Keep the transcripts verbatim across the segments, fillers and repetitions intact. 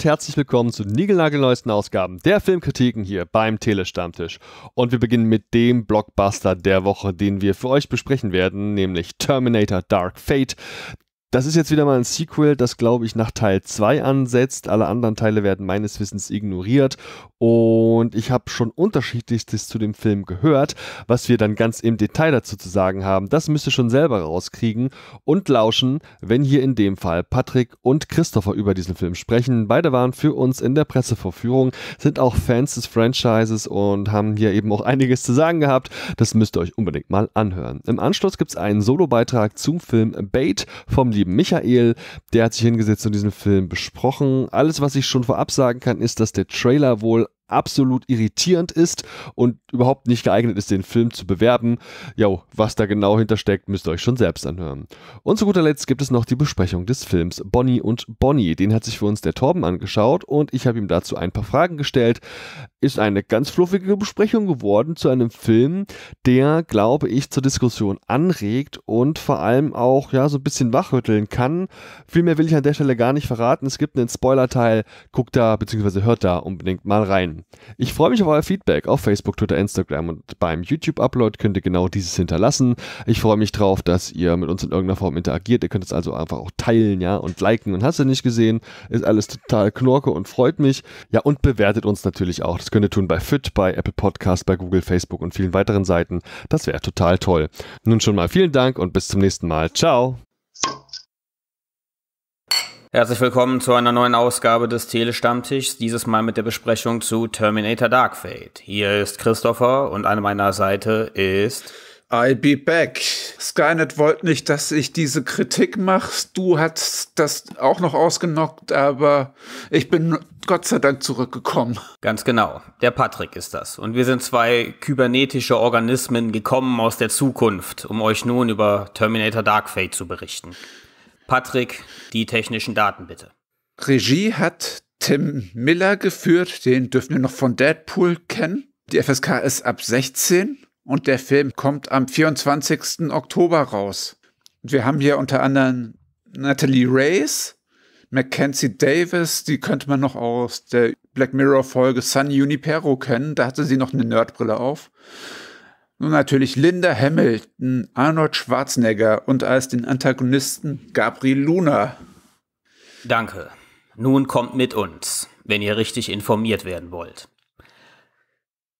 und herzlich willkommen zu niegelnagelneuesten Ausgaben der Filmkritiken hier beim Telestammtisch. Und wir beginnen mit dem Blockbuster der Woche, den wir für euch besprechen werden, nämlich Terminator Dark Fate. Das ist jetzt wieder mal ein Sequel, das, glaube ich, nach Teil zwei ansetzt. Alle anderen Teile werden meines Wissens ignoriert. Und ich habe schon Unterschiedlichstes zu dem Film gehört. Was wir dann ganz im Detail dazu zu sagen haben, das müsst ihr schon selber rauskriegen und lauschen, wenn hier in dem Fall Patrick und Christopher über diesen Film sprechen. Beide waren für uns in der Pressevorführung, sind auch Fans des Franchises und haben hier eben auch einiges zu sagen gehabt. Das müsst ihr euch unbedingt mal anhören. Im Anschluss gibt es einen Solobeitrag zum Film Bait vom Michael, der hat sich hingesetzt und diesen Film besprochen. Alles, was ich schon vorab sagen kann, ist, dass der Trailer wohl absolut irritierend ist und überhaupt nicht geeignet ist, den Film zu bewerben. Jo, was da genau hintersteckt, müsst ihr euch schon selbst anhören. Und zu guter Letzt gibt es noch die Besprechung des Films Bonnie und Bonnie. Den hat sich für uns der Torben angeschaut und ich habe ihm dazu ein paar Fragen gestellt. Ist eine ganz fluffige Besprechung geworden zu einem Film, der, glaube ich, zur Diskussion anregt und vor allem auch ja so ein bisschen wachrütteln kann. Viel mehr will ich an der Stelle gar nicht verraten. Es gibt einen Spoilerteil. Guckt da bzw. hört da unbedingt mal rein. Ich freue mich auf euer Feedback auf Facebook, Twitter, Instagram und beim YouTube-Upload könnt ihr genau dieses hinterlassen. Ich freue mich drauf, dass ihr mit uns in irgendeiner Form interagiert. Ihr könnt es also einfach auch teilen, ja, und liken und hast du nicht gesehen. Ist alles total knorke und freut mich. Ja, und bewertet uns natürlich auch. Das könnt ihr tun bei F I T, bei Apple Podcast, bei Google, Facebook und vielen weiteren Seiten. Das wäre total toll. Nun schon mal vielen Dank und bis zum nächsten Mal. Ciao! Herzlich willkommen zu einer neuen Ausgabe des Telestammtischs, dieses Mal mit der Besprechung zu Terminator Dark Fate. Hier ist Christopher und an meiner Seite ist... I'll be back. Skynet wollte nicht, dass ich diese Kritik mache. Du hast das auch noch ausgenockt, aber ich bin Gott sei Dank zurückgekommen. Ganz genau. Der Patrick ist das. Und wir sind zwei kybernetische Organismen gekommen aus der Zukunft, um euch nun über Terminator Dark Fate zu berichten. Patrick, die technischen Daten bitte. Regie hat Tim Miller geführt, den dürfen wir noch von Deadpool kennen. Die F S K ist ab sechzehn und der Film kommt am vierundzwanzigsten Oktober raus. Und wir haben hier unter anderem Natalia Reyes, Mackenzie Davis, die könnte man noch aus der Black Mirror-Folge San Junipero kennen, da hatte sie noch eine Nerdbrille auf. Nun natürlich Linda Hamilton, Arnold Schwarzenegger und als den Antagonisten Gabriel Luna. Danke. Nun kommt mit uns, wenn ihr richtig informiert werden wollt.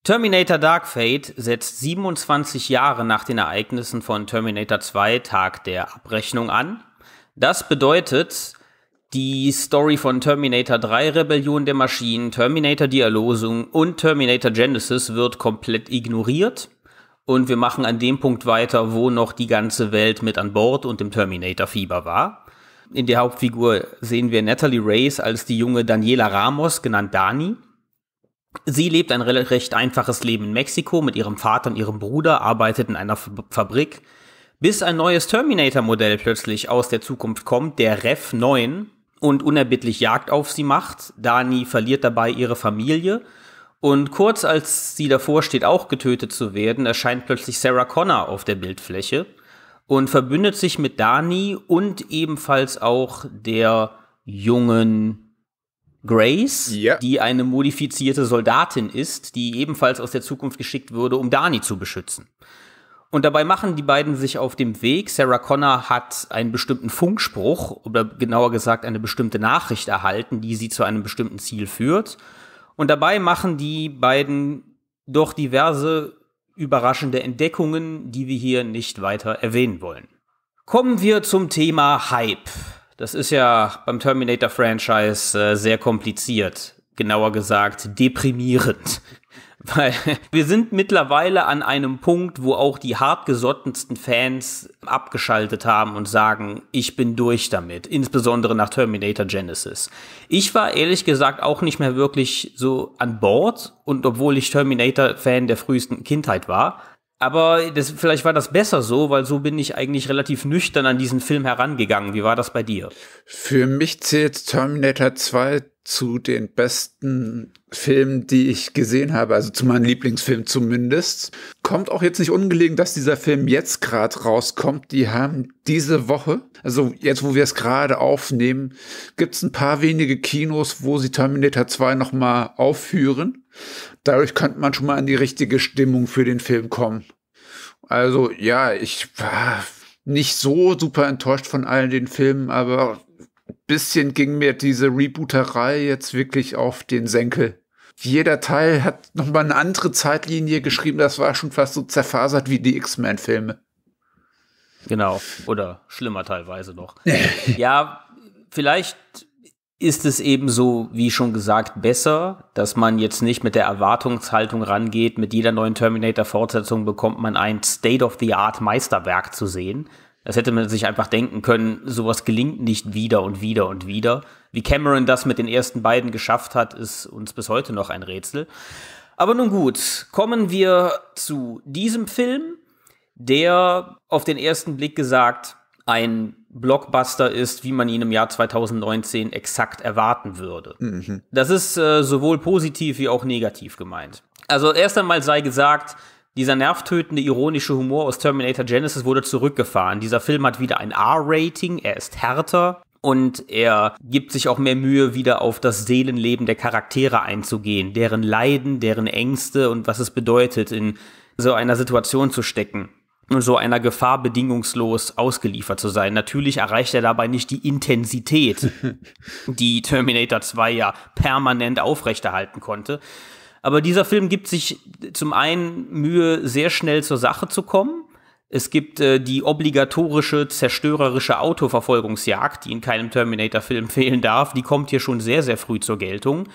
Terminator Dark Fate setzt siebenundzwanzig Jahre nach den Ereignissen von Terminator zwei Tag der Abrechnung an. Das bedeutet... Die Story von Terminator drei, Rebellion der Maschinen, Terminator die Erlösung und Terminator Genesis wird komplett ignoriert. Und wir machen an dem Punkt weiter, wo noch die ganze Welt mit an Bord und im Terminator-Fieber war. In der Hauptfigur sehen wir Natalie Reyes als die junge Daniela Ramos, genannt Dani. Sie lebt ein recht einfaches Leben in Mexiko mit ihrem Vater und ihrem Bruder, arbeitet in einer Fabrik, bis ein neues Terminator-Modell plötzlich aus der Zukunft kommt, der Rev neun, und unerbittlich Jagd auf sie macht. Dani verliert dabei ihre Familie. Und kurz als sie davor steht, auch getötet zu werden, erscheint plötzlich Sarah Connor auf der Bildfläche und verbündet sich mit Dani und ebenfalls auch der jungen Grace, ja, die eine modifizierte Soldatin ist, die ebenfalls aus der Zukunft geschickt wurde, um Dani zu beschützen. Und dabei machen die beiden sich auf dem Weg. Sarah Connor hat einen bestimmten Funkspruch oder genauer gesagt eine bestimmte Nachricht erhalten, die sie zu einem bestimmten Ziel führt. Und dabei machen die beiden doch diverse überraschende Entdeckungen, die wir hier nicht weiter erwähnen wollen. Kommen wir zum Thema Hype. Das ist ja beim Terminator-Franchise äh, sehr kompliziert, genauer gesagt deprimierend. Weil wir sind mittlerweile an einem Punkt, wo auch die hartgesottensten Fans abgeschaltet haben und sagen, ich bin durch damit, insbesondere nach Terminator Genesis. Ich war ehrlich gesagt auch nicht mehr wirklich so an Bord, und obwohl ich Terminator-Fan der frühesten Kindheit war, aber das, vielleicht war das besser so, weil so bin ich eigentlich relativ nüchtern an diesen Film herangegangen. Wie war das bei dir? Für mich zählt Terminator zwei zu den besten Filmen, die ich gesehen habe, also zu meinem Lieblingsfilm zumindest. kommt auch jetzt nicht ungelegen, dass dieser Film jetzt gerade rauskommt. Die haben diese Woche, also jetzt, wo wir es gerade aufnehmen, gibt es ein paar wenige Kinos, wo sie Terminator zwei nochmal aufführen. Dadurch könnte man schon mal in die richtige Stimmung für den Film kommen. Also ja, ich war nicht so super enttäuscht von allen den Filmen, aber ein bisschen ging mir diese Rebooterei jetzt wirklich auf den Senkel. Jeder Teil hat nochmal eine andere Zeitlinie geschrieben, das war schon fast so zerfasert wie die X-Men-Filme. Genau, oder schlimmer teilweise noch. Ja, vielleicht ist es eben so, wie schon gesagt, besser, dass man jetzt nicht mit der Erwartungshaltung rangeht, mit jeder neuen Terminator-Fortsetzung bekommt man ein State-of-the-Art-Meisterwerk zu sehen. Das hätte man sich einfach denken können, sowas gelingt nicht wieder und wieder und wieder. Wie Cameron das mit den ersten beiden geschafft hat, ist uns bis heute noch ein Rätsel. Aber nun gut, kommen wir zu diesem Film, der auf den ersten Blick gesagt ein Blockbuster ist, wie man ihn im Jahr zweitausendneunzehn exakt erwarten würde. Mhm. Das ist äh, sowohl positiv wie auch negativ gemeint. Also erst einmal sei gesagt, dieser nervtötende, ironische Humor aus Terminator Genesis wurde zurückgefahren. Dieser Film hat wieder ein R-Rating, er ist härter und er gibt sich auch mehr Mühe, wieder auf das Seelenleben der Charaktere einzugehen, deren Leiden, deren Ängste und was es bedeutet, in so einer Situation zu stecken und so einer Gefahr bedingungslos ausgeliefert zu sein. Natürlich erreicht er dabei nicht die Intensität, die Terminator zwei ja permanent aufrechterhalten konnte. Aber dieser Film gibt sich zum einen Mühe, sehr schnell zur Sache zu kommen. Es gibt äh, die obligatorische, zerstörerische Autoverfolgungsjagd, die in keinem Terminator-Film fehlen darf. Die kommt hier schon sehr, sehr früh zur Geltung.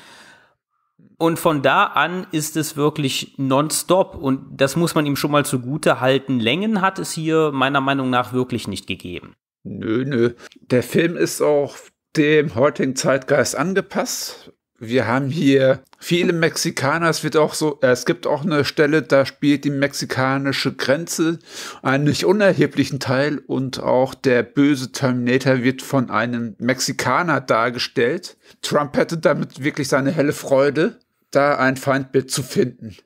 Und von da an ist es wirklich nonstop. Und das muss man ihm schon mal zugute halten. Längen hat es hier meiner Meinung nach wirklich nicht gegeben. Nö, nö. Der Film ist auch dem heutigen Zeitgeist angepasst. Wir haben hier viele Mexikaner, es wird auch so, es gibt auch eine Stelle, da spielt die mexikanische Grenze einen nicht unerheblichen Teil und auch der böse Terminator wird von einem Mexikaner dargestellt. Trump hätte damit wirklich seine helle Freude, da ein Feindbild zu finden.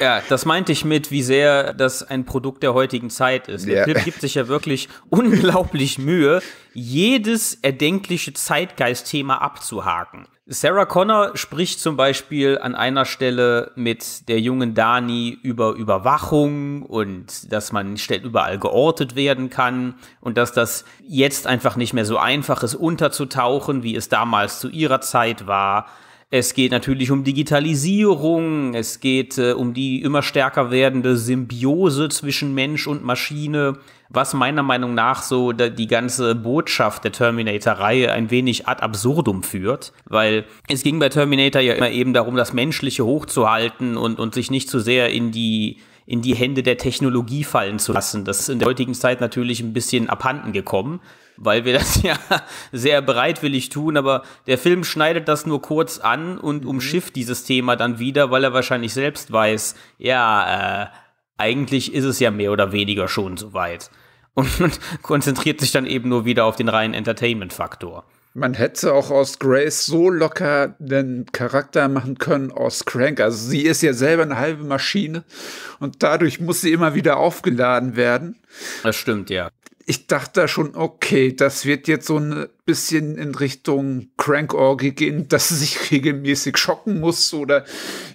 Ja, das meinte ich mit, wie sehr das ein Produkt der heutigen Zeit ist. Der ja. Film gibt sich ja wirklich unglaublich Mühe, jedes erdenkliche Zeitgeistthema abzuhaken. Sarah Connor spricht zum Beispiel an einer Stelle mit der jungen Dani über Überwachung und dass man überall geortet werden kann und dass das jetzt einfach nicht mehr so einfach ist, unterzutauchen, wie es damals zu ihrer Zeit war. Es geht natürlich um Digitalisierung, es geht äh, um die immer stärker werdende Symbiose zwischen Mensch und Maschine, was meiner Meinung nach so die ganze Botschaft der Terminator-Reihe ein wenig ad absurdum führt, weil es ging bei Terminator ja immer eben darum, das Menschliche hochzuhalten und, und sich nicht zu sehr in die, in die Hände der Technologie fallen zu lassen. Das ist in der heutigen Zeit natürlich ein bisschen abhanden gekommen, weil wir das ja sehr bereitwillig tun, aber der Film schneidet das nur kurz an und umschifft dieses Thema dann wieder, weil er wahrscheinlich selbst weiß, ja, äh, eigentlich ist es ja mehr oder weniger schon soweit und, und konzentriert sich dann eben nur wieder auf den reinen Entertainment-Faktor. Man hätte auch aus Grace so locker den Charakter machen können aus Crank. Also sie ist ja selber eine halbe Maschine und dadurch muss sie immer wieder aufgeladen werden. Das stimmt, ja. Ich dachte schon, okay, das wird jetzt so ein bisschen in Richtung Crank-Orgie gehen, dass sie sich regelmäßig schocken muss oder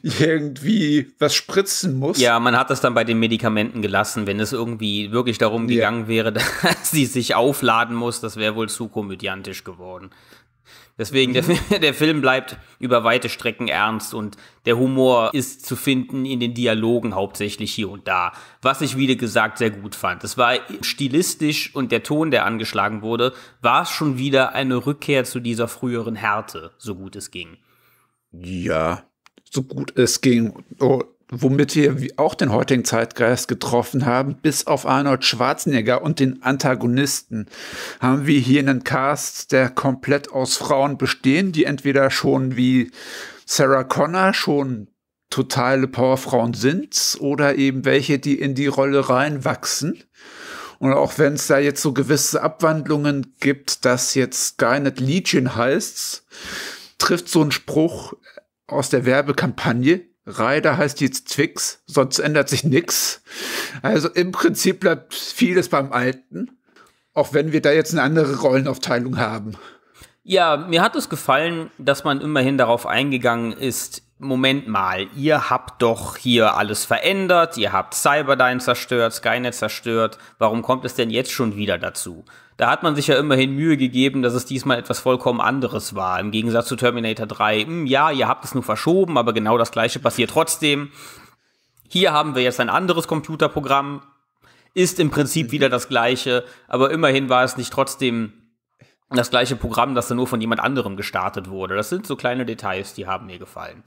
irgendwie was spritzen muss. Ja, man hat das dann bei den Medikamenten gelassen, wenn es irgendwie wirklich darum ja. gegangen wäre, dass sie sich aufladen muss, das wäre wohl zu komödiantisch geworden. Deswegen, mhm. der, der Film bleibt über weite Strecken ernst und der Humor ist zu finden in den Dialogen hauptsächlich hier und da. Was ich, wie gesagt, sehr gut fand. Es war stilistisch und der Ton, der angeschlagen wurde, war schon wieder eine Rückkehr zu dieser früheren Härte, so gut es ging. Ja, so gut es ging. Oh, womit wir auch den heutigen Zeitgeist getroffen haben, bis auf Arnold Schwarzenegger und den Antagonisten, haben wir hier einen Cast, der komplett aus Frauen bestehen, die entweder schon wie Sarah Connor schon totale Powerfrauen sind oder eben welche, die in die Rolle reinwachsen. Und auch wenn es da jetzt so gewisse Abwandlungen gibt, dass jetzt Skynet Legion heißt, trifft so ein Spruch aus der Werbekampagne, Ryder heißt jetzt Twix, sonst ändert sich nichts. Also im Prinzip bleibt vieles beim Alten, auch wenn wir da jetzt eine andere Rollenaufteilung haben. Ja, mir hat es gefallen, dass man immerhin darauf eingegangen ist, Moment mal, ihr habt doch hier alles verändert, ihr habt Cyberdyne zerstört, Skynet zerstört, warum kommt es denn jetzt schon wieder dazu? Da hat man sich ja immerhin Mühe gegeben, dass es diesmal etwas vollkommen anderes war, im Gegensatz zu Terminator drei. Hm, ja, ihr habt es nur verschoben, aber genau das Gleiche passiert trotzdem. Hier haben wir jetzt ein anderes Computerprogramm, ist im Prinzip wieder das Gleiche, aber immerhin war es nicht trotzdem das gleiche Programm, das dann nur von jemand anderem gestartet wurde. Das sind so kleine Details, die haben mir gefallen.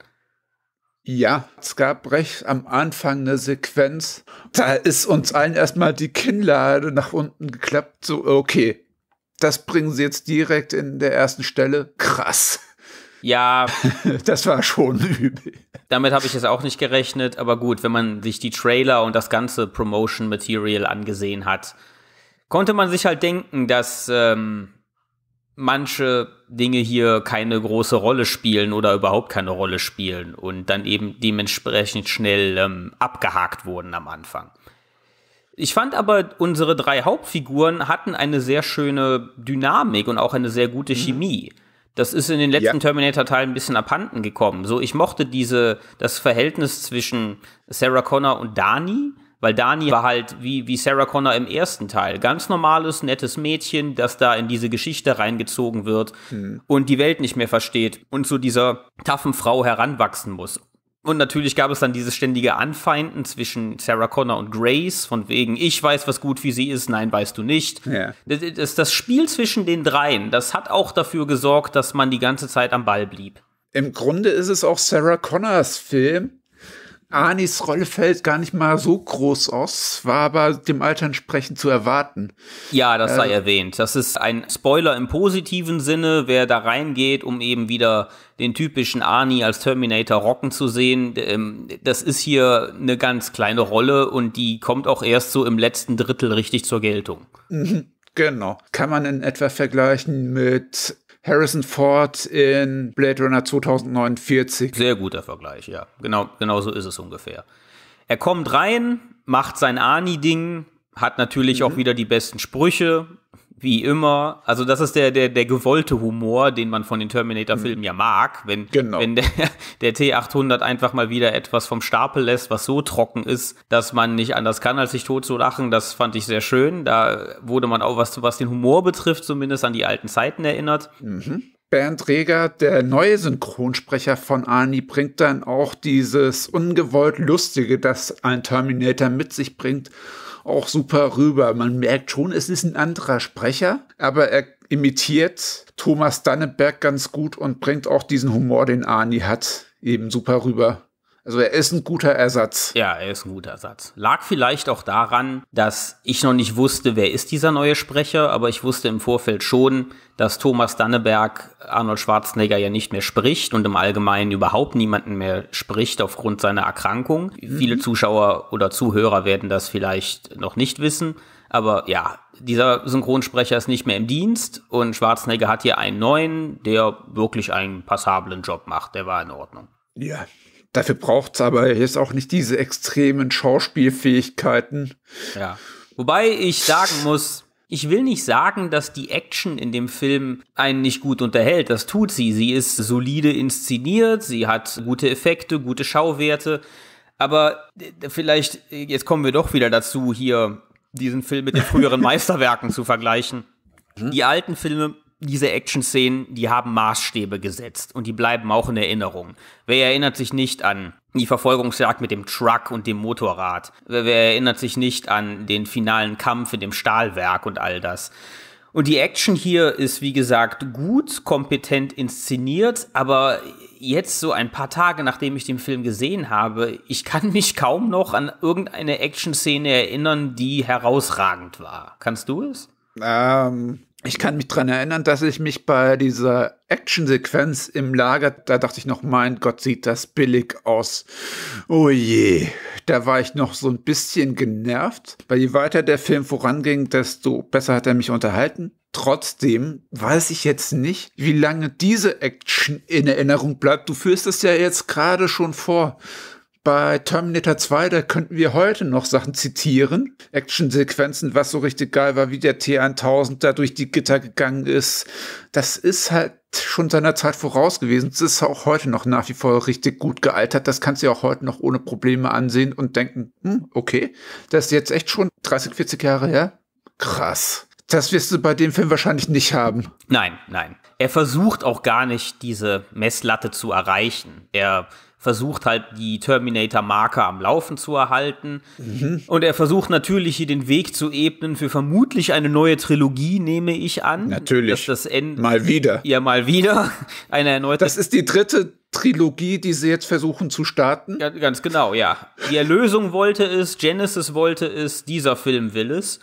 Ja, es gab recht am Anfang eine Sequenz, da ist uns allen erstmal die Kinnlade nach unten geklappt, so okay, das bringen sie jetzt direkt in der ersten Stelle, krass. Ja. Das war schon übel. Damit habe ich jetzt auch nicht gerechnet, aber gut, wenn man sich die Trailer und das ganze Promotion-Material angesehen hat, konnte man sich halt denken, dass ähm, manche Dinge hier keine große Rolle spielen oder überhaupt keine Rolle spielen und dann eben dementsprechend schnell ähm, abgehakt wurden am Anfang. Ich fand aber, unsere drei Hauptfiguren hatten eine sehr schöne Dynamik und auch eine sehr gute Chemie. Das ist in den letzten ja. Terminator-Teilen ein bisschen abhanden gekommen. So, ich mochte diese, das Verhältnis zwischen Sarah Connor und Dani, weil Dani war halt wie, wie Sarah Connor im ersten Teil. Ganz normales, nettes Mädchen, das da in diese Geschichte reingezogen wird mhm. und die Welt nicht mehr versteht und zu dieser taffen Frau heranwachsen muss. Und natürlich gab es dann dieses ständige Anfeinden zwischen Sarah Connor und Grace, von wegen, ich weiß, was gut für sie ist, nein, weißt du nicht. Ja. Das, das Spiel zwischen den dreien, das hat auch dafür gesorgt, dass man die ganze Zeit am Ball blieb. Im Grunde ist es auch Sarah Connors Film. Anis Rolle fällt gar nicht mal so groß aus, war aber dem Alter entsprechend zu erwarten. Ja, das sei äh, erwähnt. Das ist ein Spoiler im positiven Sinne. Wer da reingeht, um eben wieder den typischen Arnie als Terminator rocken zu sehen, das ist hier eine ganz kleine Rolle und die kommt auch erst so im letzten Drittel richtig zur Geltung. Genau. Kann man in etwa vergleichen mit Harrison Ford in Blade Runner zwanzig neunundvierzig. Sehr guter Vergleich, ja. Genau, genau so ist es ungefähr. Er kommt rein, macht sein Arnie-Ding, hat natürlich mhm. auch wieder die besten Sprüche, wie immer. Also das ist der, der, der gewollte Humor, den man von den Terminator-Filmen mhm. ja mag. Wenn, genau. wenn der, der T achthundert einfach mal wieder etwas vom Stapel lässt, was so trocken ist, dass man nicht anders kann, als sich tot zu lachen, das fand ich sehr schön. Da wurde man auch, was, was den Humor betrifft, zumindest an die alten Zeiten erinnert. Mhm. Bernd Reger, der neue Synchronsprecher von Arnie, bringt dann auch dieses ungewollt Lustige, das ein Terminator mit sich bringt, auch super rüber. Man merkt schon, es ist ein anderer Sprecher, aber er imitiert Thomas Dannenberg ganz gut und bringt auch diesen Humor, den Arnie hat, eben super rüber. Also er ist ein guter Ersatz. Ja, er ist ein guter Ersatz. Lag vielleicht auch daran, dass ich noch nicht wusste, wer ist dieser neue Sprecher, aber ich wusste im Vorfeld schon, dass Thomas Dannenberg Arnold Schwarzenegger ja nicht mehr spricht und im Allgemeinen überhaupt niemanden mehr spricht aufgrund seiner Erkrankung. Mhm. Viele Zuschauer oder Zuhörer werden das vielleicht noch nicht wissen, aber ja, dieser Synchronsprecher ist nicht mehr im Dienst und Schwarzenegger hat hier einen neuen, der wirklich einen passablen Job macht. Der war in Ordnung. Ja. Dafür braucht es aber jetzt auch nicht diese extremen Schauspielfähigkeiten. Ja. Wobei ich sagen muss, ich will nicht sagen, dass die Action in dem Film einen nicht gut unterhält. Das tut sie. Sie ist solide inszeniert, sie hat gute Effekte, gute Schauwerte. Aber vielleicht, jetzt kommen wir doch wieder dazu, hier diesen Film mit den früheren Meisterwerken zu vergleichen. Mhm. Die alten Filme, diese Action-Szenen, die haben Maßstäbe gesetzt und die bleiben auch in Erinnerung. Wer erinnert sich nicht an die Verfolgungsjagd mit dem Truck und dem Motorrad? Wer, wer erinnert sich nicht an den finalen Kampf in dem Stahlwerk und all das? Und die Action hier ist, wie gesagt, gut, kompetent inszeniert, aber jetzt so ein paar Tage, nachdem ich den Film gesehen habe, ich kann mich kaum noch an irgendeine Action-Szene erinnern, die herausragend war. Kannst du es? Ähm... Um Ich kann mich daran erinnern, dass ich mich bei dieser Actionsequenz im Lager, da dachte ich noch, mein Gott, sieht das billig aus. Oh je, da war ich noch so ein bisschen genervt, weil je weiter der Film voranging, desto besser hat er mich unterhalten. Trotzdem weiß ich jetzt nicht, wie lange diese Action in Erinnerung bleibt. Du führst es ja jetzt gerade schon vor. Bei Terminator zwei, da könnten wir heute noch Sachen zitieren. Actionsequenzen, was so richtig geil war, wie der T tausend da durch die Gitter gegangen ist. Das ist halt schon seiner Zeit voraus gewesen. Das ist auch heute noch nach wie vor richtig gut gealtert. Das kannst du ja auch heute noch ohne Probleme ansehen und denken, hm, okay, das ist jetzt echt schon dreißig, vierzig Jahre her. Krass. Das wirst du bei dem Film wahrscheinlich nicht haben. Nein, nein. Er versucht auch gar nicht, diese Messlatte zu erreichen. Er versucht halt, die Terminator-Marke am Laufen zu erhalten. Mhm. Und er versucht natürlich, hier den Weg zu ebnen für vermutlich eine neue Trilogie, nehme ich an. Natürlich. Dass das Ende mal wieder. Ja, mal wieder. Eine erneute. Das ist die dritte Trilogie, die sie jetzt versuchen zu starten. Ja, ganz genau, ja. Die Erlösung wollte es, Genesis wollte es, dieser Film will es.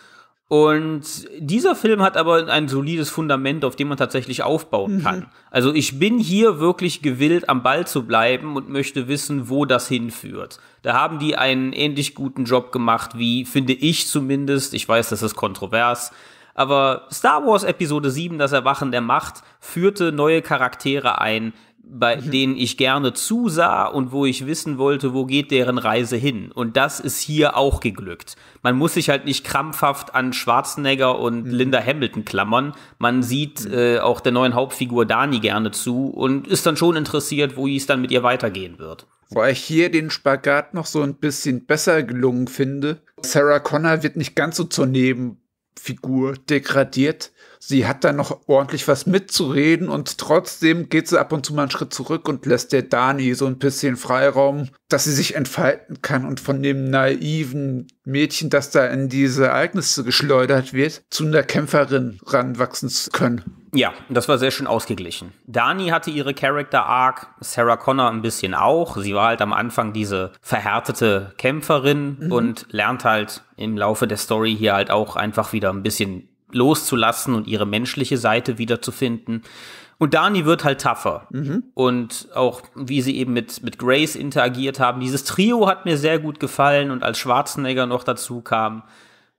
Und dieser Film hat aber ein solides Fundament, auf dem man tatsächlich aufbauen kann. Mhm. Also ich bin hier wirklich gewillt, am Ball zu bleiben und möchte wissen, wo das hinführt. Da haben die einen ähnlich guten Job gemacht wie, finde ich zumindest, ich weiß, das ist kontrovers, aber Star Wars Episode sieben, das Erwachen der Macht, führte neue Charaktere ein, bei mhm. denen ich gerne zusah und wo ich wissen wollte, wo geht deren Reise hin. Und das ist hier auch geglückt. Man muss sich halt nicht krampfhaft an Schwarzenegger und mhm. Linda Hamilton klammern. Man sieht äh, auch der neuen Hauptfigur Dani gerne zu und ist dann schon interessiert, wo es dann mit ihr weitergehen wird. Wobei ich hier den Spagat noch so ein bisschen besser gelungen finde. Sarah Connor wird nicht ganz so zur Nebenfigur degradiert. Sie hat da noch ordentlich was mitzureden und trotzdem geht sie ab und zu mal einen Schritt zurück und lässt der Dani so ein bisschen Freiraum, dass sie sich entfalten kann und von dem naiven Mädchen, das da in diese Ereignisse geschleudert wird, zu einer Kämpferin ranwachsen können. Ja, das war sehr schön ausgeglichen. Dani hatte ihre Character-Arc, Sarah Connor ein bisschen auch. Sie war halt am Anfang diese verhärtete Kämpferin mhm. und lernt halt im Laufe der Story hier halt auch einfach wieder ein bisschen loszulassen und ihre menschliche Seite wiederzufinden. Und Dani wird halt tougher. Mhm. Und auch, wie sie eben mit, mit Grace interagiert haben. Dieses Trio hat mir sehr gut gefallen. Und als Schwarzenegger noch dazu kam,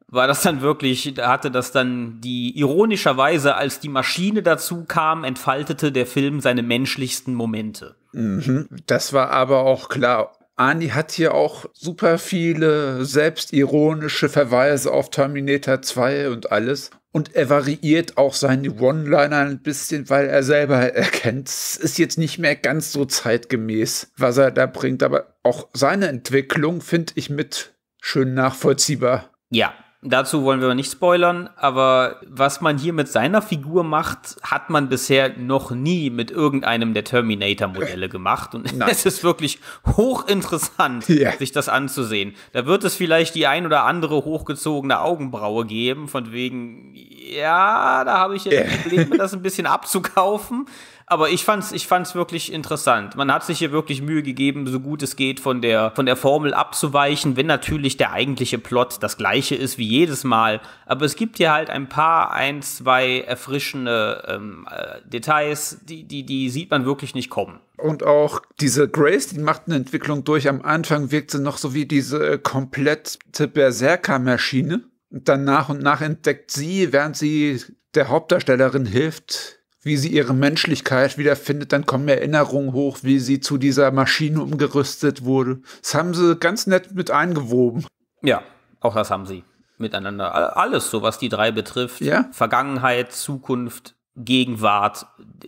war das dann wirklich, hatte das dann die, ironischerweise, als die Maschine dazu kam, entfaltete der Film seine menschlichsten Momente. Mhm. Das war aber auch klar. Arnie hat hier auch super viele selbstironische Verweise auf Terminator zwei und alles. Und er variiert auch seine One-Liner ein bisschen, weil er selber erkennt, es ist jetzt nicht mehr ganz so zeitgemäß, was er da bringt. Aber auch seine Entwicklung finde ich mit schön nachvollziehbar. Ja, dazu wollen wir nicht spoilern, aber was man hier mit seiner Figur macht, hat man bisher noch nie mit irgendeinem der Terminator-Modelle gemacht. Und Nein. es ist wirklich hochinteressant, ja. sich das anzusehen. Da wird es vielleicht die ein oder andere hochgezogene Augenbraue geben, von wegen, ja, da habe ich jetzt ja. Probleme, das ein bisschen abzukaufen. Aber ich fand's, ich fand's wirklich interessant. Man hat sich hier wirklich Mühe gegeben, so gut es geht, von der, von der Formel abzuweichen, wenn natürlich der eigentliche Plot das gleiche ist wie jedes Mal. Aber es gibt hier halt ein paar, ein, zwei erfrischende ähm, Details, die, die, die sieht man wirklich nicht kommen. Und auch diese Grace, die macht eine Entwicklung durch. Am Anfang wirkt sie noch so wie diese komplette Berserker-Maschine. Und dann nach und nach entdeckt sie, während sie der Hauptdarstellerin hilft, wie sie ihre Menschlichkeit wiederfindet, dann kommen Erinnerungen hoch, wie sie zu dieser Maschine umgerüstet wurde. Das haben sie ganz nett mit eingewoben. Ja, auch das haben sie miteinander. Alles so, was die drei betrifft. Ja? Vergangenheit, Zukunft, Gegenwart.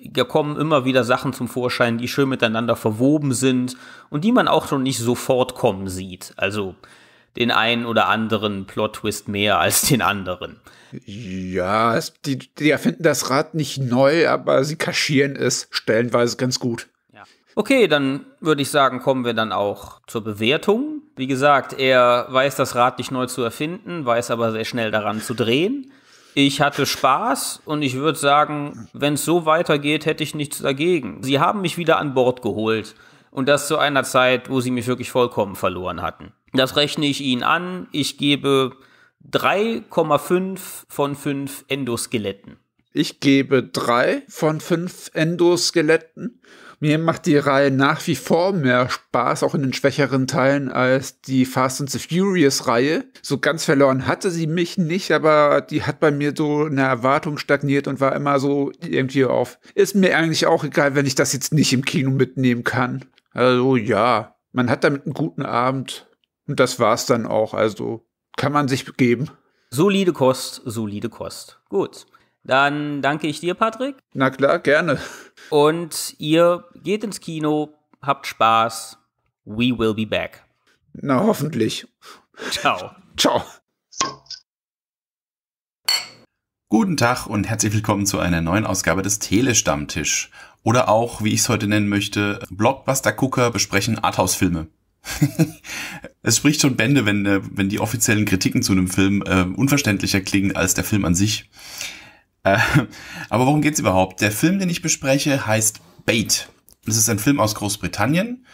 Da kommen immer wieder Sachen zum Vorschein, die schön miteinander verwoben sind und die man auch noch nicht sofort kommen sieht. Also den einen oder anderen Plot-Twist mehr als den anderen. Ja, es, die, die erfinden das Rad nicht neu, aber sie kaschieren es stellenweise ganz gut. Ja. Okay, dann würde ich sagen, kommen wir dann auch zur Bewertung. Wie gesagt, er weiß das Rad nicht neu zu erfinden, weiß aber sehr schnell daran zu drehen. Ich hatte Spaß und ich würde sagen, wenn es so weitergeht, hätte ich nichts dagegen. Sie haben mich wieder an Bord geholt. Und das zu einer Zeit, wo sie mich wirklich vollkommen verloren hatten. Das rechne ich ihnen an. Ich gebe drei Komma fünf von fünf Endoskeletten. Ich gebe drei von fünf Endoskeletten. Mir macht die Reihe nach wie vor mehr Spaß, auch in den schwächeren Teilen, als die Fast and the Furious-Reihe. So ganz verloren hatte sie mich nicht, aber die hat bei mir so eine Erwartung stagniert und war immer so irgendwie auf. Ist mir eigentlich auch egal, wenn ich das jetzt nicht im Kino mitnehmen kann. Also ja, man hat damit einen guten Abend. Und das war's dann auch, also kann man sich begeben. Solide Kost, solide Kost. Gut. Dann danke ich dir, Patrick. Na klar, gerne. Und ihr geht ins Kino, habt Spaß. We will be back. Na, hoffentlich. Ciao. Ciao. Guten Tag und herzlich willkommen zu einer neuen Ausgabe des Telestammtisch. Oder auch, wie ich es heute nennen möchte, Blockbuster-Gucker besprechen Arthouse-Filme. Es spricht schon Bände, wenn, wenn die offiziellen Kritiken zu einem Film äh, unverständlicher klingen als der Film an sich. Aber worum geht's überhaupt? Der Film, den ich bespreche, heißt Bait. Das ist ein Film aus Großbritannien.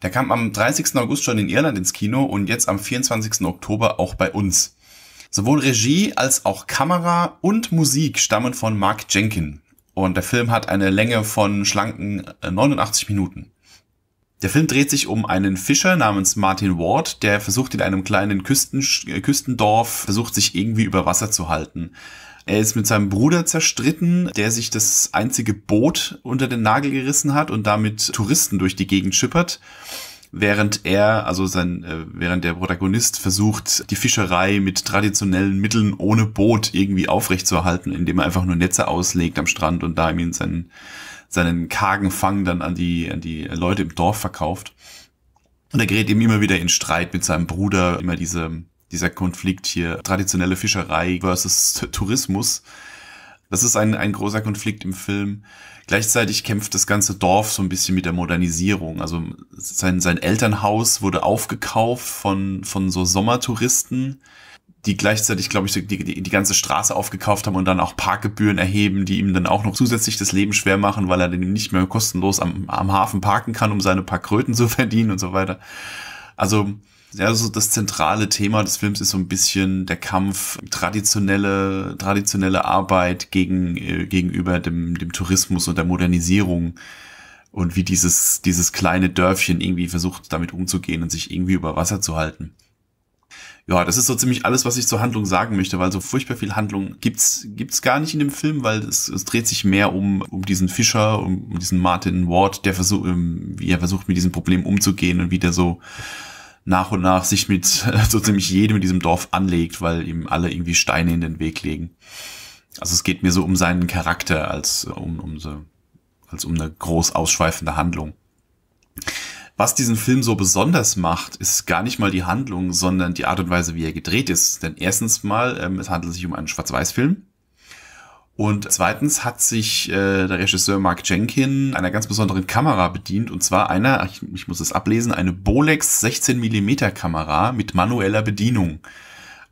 Der kam am dreißigsten August schon in Irland ins Kino und jetzt am vierundzwanzigsten Oktober auch bei uns. Sowohl Regie als auch Kamera und Musik stammen von Mark Jenkin. Und der Film hat eine Länge von schlanken neunundachtzig Minuten. Der Film dreht sich um einen Fischer namens Martin Ward, der versucht in einem kleinen Küsten, Küstendorf, versucht sich irgendwie über Wasser zu halten. Er ist mit seinem Bruder zerstritten, der sich das einzige Boot unter den Nagel gerissen hat und damit Touristen durch die Gegend schippert, während er, also sein, während der Protagonist versucht, die Fischerei mit traditionellen Mitteln ohne Boot irgendwie aufrechtzuerhalten, indem er einfach nur Netze auslegt am Strand und da ihm seinen, seinen kargen Fang dann an die, an die Leute im Dorf verkauft. Und er gerät eben immer wieder in Streit mit seinem Bruder, immer diese... dieser Konflikt hier, traditionelle Fischerei versus Tourismus. Das ist ein, ein großer Konflikt im Film. Gleichzeitig kämpft das ganze Dorf so ein bisschen mit der Modernisierung. Also sein, sein Elternhaus wurde aufgekauft von, von so Sommertouristen, die gleichzeitig, glaube ich, die, die, die ganze Straße aufgekauft haben und dann auch Parkgebühren erheben, die ihm dann auch noch zusätzlich das Leben schwer machen, weil er dann nicht mehr kostenlos am, am Hafen parken kann, um seine paar Kröten zu verdienen und so weiter. Also ja, also das zentrale Thema des Films ist so ein bisschen der Kampf traditionelle, traditionelle Arbeit gegen, äh, gegenüber dem, dem Tourismus und der Modernisierung und wie dieses, dieses kleine Dörfchen irgendwie versucht, damit umzugehen und sich irgendwie über Wasser zu halten. Ja, das ist so ziemlich alles, was ich zur Handlung sagen möchte, weil so furchtbar viel Handlung gibt's, gibt's gar nicht in dem Film, weil es, es dreht sich mehr um, um diesen Fischer, um, um diesen Martin Ward, der versucht, wie er versucht, mit diesem Problem umzugehen und wie der so nach und nach sich mit so ziemlich jedem in diesem Dorf anlegt, weil ihm alle irgendwie Steine in den Weg legen. Also es geht mir so um seinen Charakter als um, um, so, als um eine groß ausschweifende Handlung. Was diesen Film so besonders macht, ist gar nicht mal die Handlung, sondern die Art und Weise, wie er gedreht ist. Denn erstens mal, ähm, es handelt sich um einen Schwarz-Weiß-Film. Und zweitens hat sich äh, der Regisseur Mark Jenkin einer ganz besonderen Kamera bedient. Und zwar einer, ich, ich muss es ablesen, eine Bolex sechzehn Millimeter Kamera mit manueller Bedienung.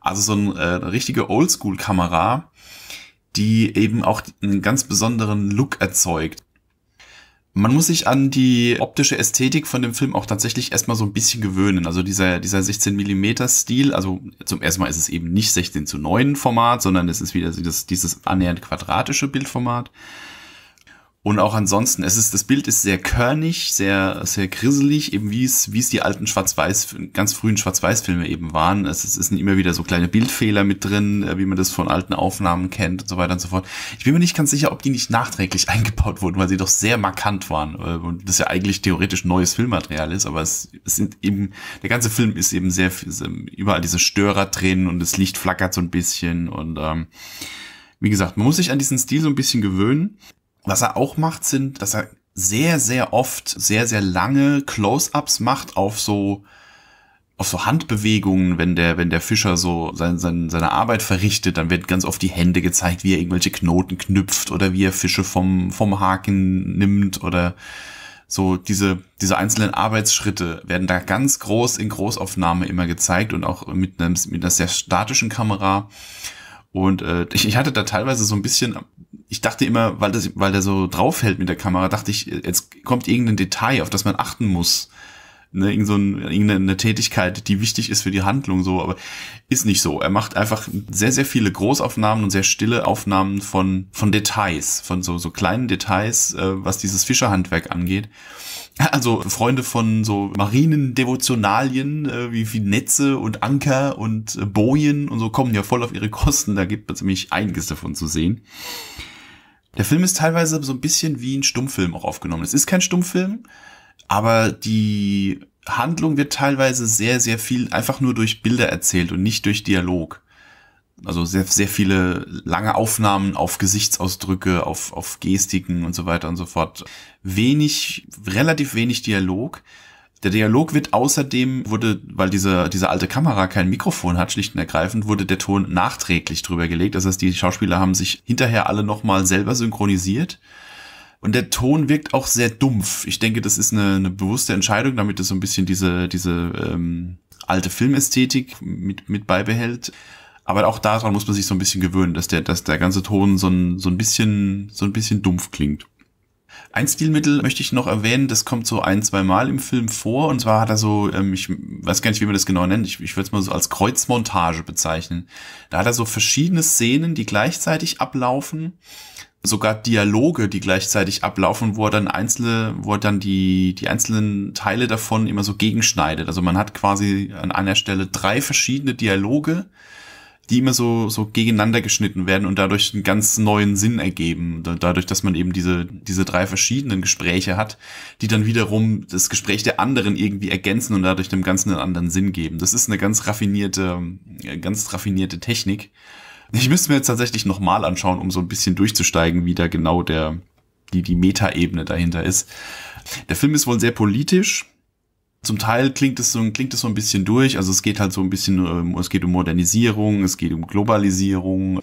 Also so ein, äh, eine richtige Oldschool-Kamera, die eben auch einen ganz besonderen Look erzeugt. Man muss sich an die optische Ästhetik von dem Film auch tatsächlich erstmal so ein bisschen gewöhnen. Also dieser, dieser sechzehn Millimeter Stil, also zum ersten Mal ist es eben nicht sechzehn zu neun Format, sondern es ist wieder dieses, dieses annähernd quadratische Bildformat. Und auch ansonsten, es ist, das Bild ist sehr körnig, sehr, sehr grisselig, eben wie es, wie es die alten Schwarz-Weiß, ganz frühen Schwarz-Weiß-Filme eben waren. Es, es sind immer wieder so kleine Bildfehler mit drin, wie man das von alten Aufnahmen kennt und so weiter und so fort. Ich bin mir nicht ganz sicher, ob die nicht nachträglich eingebaut wurden, weil sie doch sehr markant waren. Und das ja eigentlich theoretisch neues Filmmaterial ist, aber es, es sind eben, der ganze Film ist eben sehr, überall diese Störer drin und das Licht flackert so ein bisschen und, ähm, wie gesagt, man muss sich an diesen Stil so ein bisschen gewöhnen. Was er auch macht, sind, dass er sehr, sehr oft sehr, sehr lange Close-ups macht auf so, auf so Handbewegungen, wenn der, wenn der Fischer so sein, sein, seine Arbeit verrichtet, dann wird ganz oft die Hände gezeigt, wie er irgendwelche Knoten knüpft oder wie er Fische vom, vom Haken nimmt oder so diese, diese einzelnen Arbeitsschritte werden da ganz groß in Großaufnahme immer gezeigt und auch mit einem, mit einer sehr statischen Kamera. Und äh, ich hatte da teilweise so ein bisschen, ich dachte immer, weil, das, weil der so draufhält mit der Kamera, dachte ich, jetzt kommt irgendein Detail, auf das man achten muss. ne, irgend so ein, irgendeine Tätigkeit, die wichtig ist für die Handlung, so, aber ist nicht so. Er macht einfach sehr, sehr viele Großaufnahmen und sehr stille Aufnahmen von, von Details, von so, so kleinen Details, äh, was dieses Fischerhandwerk angeht. Also Freunde von so marinen Devotionalien, äh, wie, wie Netze und Anker und äh, Bojen und so kommen ja voll auf ihre Kosten, da gibt es nämlich einiges davon zu sehen. Der Film ist teilweise so ein bisschen wie ein Stummfilm auch aufgenommen. Es ist kein Stummfilm, aber die Handlung wird teilweise sehr, sehr viel einfach nur durch Bilder erzählt und nicht durch Dialog. Also sehr, sehr viele lange Aufnahmen auf Gesichtsausdrücke, auf, auf Gestiken und so weiter und so fort. Wenig, relativ wenig Dialog. Der Dialog wird außerdem, wurde, weil diese, diese alte Kamera kein Mikrofon hat, schlicht und ergreifend, wurde der Ton nachträglich drüber gelegt. Das heißt, die Schauspieler haben sich hinterher alle nochmal selber synchronisiert. Und der Ton wirkt auch sehr dumpf. Ich denke, das ist eine, eine bewusste Entscheidung, damit es so ein bisschen diese, diese ähm, alte Filmästhetik mit, mit beibehält. Aber auch daran muss man sich so ein bisschen gewöhnen, dass der, dass der ganze Ton so ein, so ein bisschen, so ein bisschen dumpf klingt. Ein Stilmittel möchte ich noch erwähnen, das kommt so ein, zwei Mal im Film vor, und zwar hat er so, ähm, ich weiß gar nicht, wie man das genau nennt, ich, ich würde es mal so als Kreuzmontage bezeichnen. Da hat er so verschiedene Szenen, die gleichzeitig ablaufen, sogar Dialoge, die gleichzeitig ablaufen, wo er dann einzelne, wo er dann die, die einzelnen Teile davon immer so gegenschneidet. Also man hat quasi an einer Stelle drei verschiedene Dialoge, die immer so, so gegeneinander geschnitten werden und dadurch einen ganz neuen Sinn ergeben. Dadurch, dass man eben diese, diese drei verschiedenen Gespräche hat, die dann wiederum das Gespräch der anderen irgendwie ergänzen und dadurch dem Ganzen einen anderen Sinn geben. Das ist eine ganz raffinierte, ganz raffinierte Technik. Ich müsste mir jetzt tatsächlich nochmal anschauen, um so ein bisschen durchzusteigen, wie da genau der, die, die Meta-Ebene dahinter ist. Der Film ist wohl sehr politisch. Zum Teil klingt es so, klingt es so ein bisschen durch. Also es geht halt so ein bisschen, es geht um Modernisierung, es geht um Globalisierung.